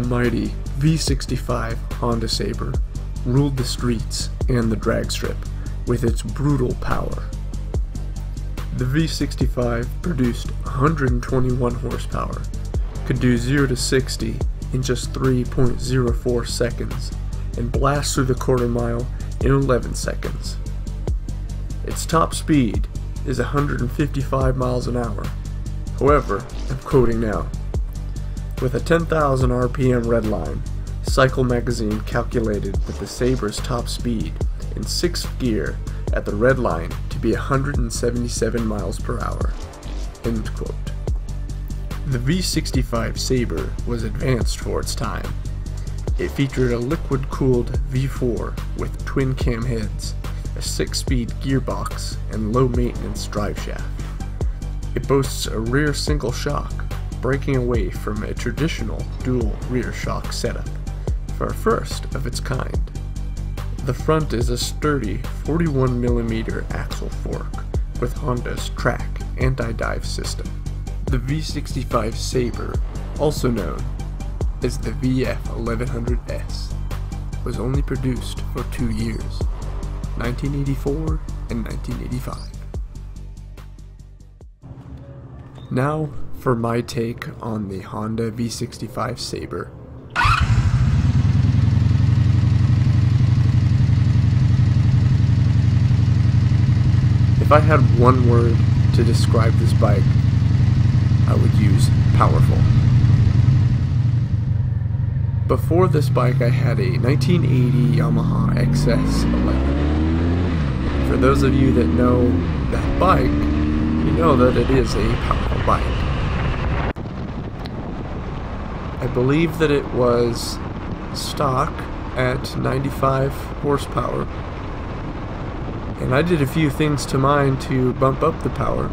The mighty V65 Honda Sabre ruled the streets and the drag strip with its brutal power. The V65 produced 121 horsepower, could do 0 to 60 in just 3.04 seconds, and blast through the quarter mile in 11 seconds. Its top speed is 155 miles an hour. However, I'm quoting now, with a 10,000 RPM redline, Cycle magazine calculated that the Sabre's top speed in 6th gear at the red line to be 177 miles per hour. End quote. The V65 Sabre was advanced for its time. It featured a liquid-cooled V4 with twin cam heads, a 6-speed gearbox, and low-maintenance driveshaft. It boasts a rear single shock, breaking away from a traditional dual rear shock setup for a first of its kind. The front is a sturdy 41mm axle fork with Honda's track anti-dive system. The V65 Sabre, also known as the VF1100S, was only produced for 2 years, 1984 and 1985. Now for my take on the Honda V65 Sabre. If I had one word to describe this bike, I would use powerful. Before this bike I had a 1980 Yamaha XS11. For those of you that know that bike, you know that it is a powerful bike. I believe that it was stock at 95 horsepower. And I did a few things to mine to bump up the power,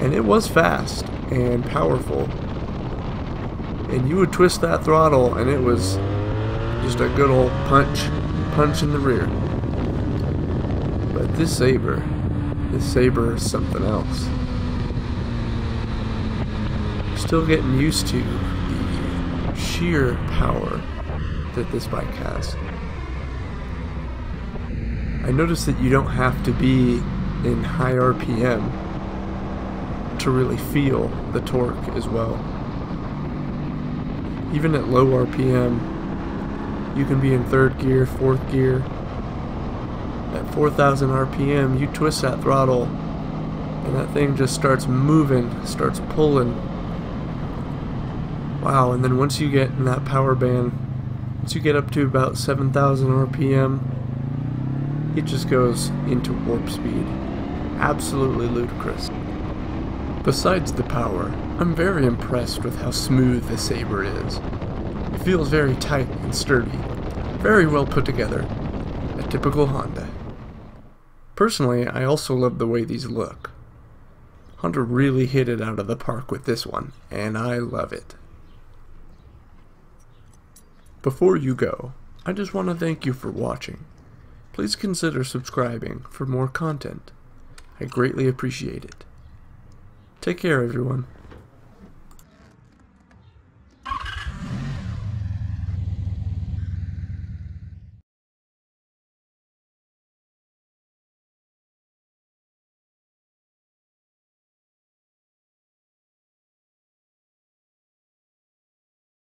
and it was fast and powerful, and you would twist that throttle and it was just a good old punch in the rear. But this Sabre is something else. Still getting used to the sheer power that this bike has. I noticed that you don't have to be in high RPM to really feel the torque as well. Even at low RPM, you can be in 3rd gear, 4th gear. At 4,000 RPM, you twist that throttle and that thing just starts moving, starts pulling. Wow, and then once you get in that power band, once you get up to about 7,000 RPM, it just goes into warp speed. Absolutely ludicrous. Besides the power, I'm very impressed with how smooth the Sabre is. It feels very tight and sturdy, very well put together. A typical Honda. Personally, I also love the way these look. Honda really hit it out of the park with this one, and I love it. Before you go, I just want to thank you for watching. Please consider subscribing for more content. I greatly appreciate it. Take care, everyone.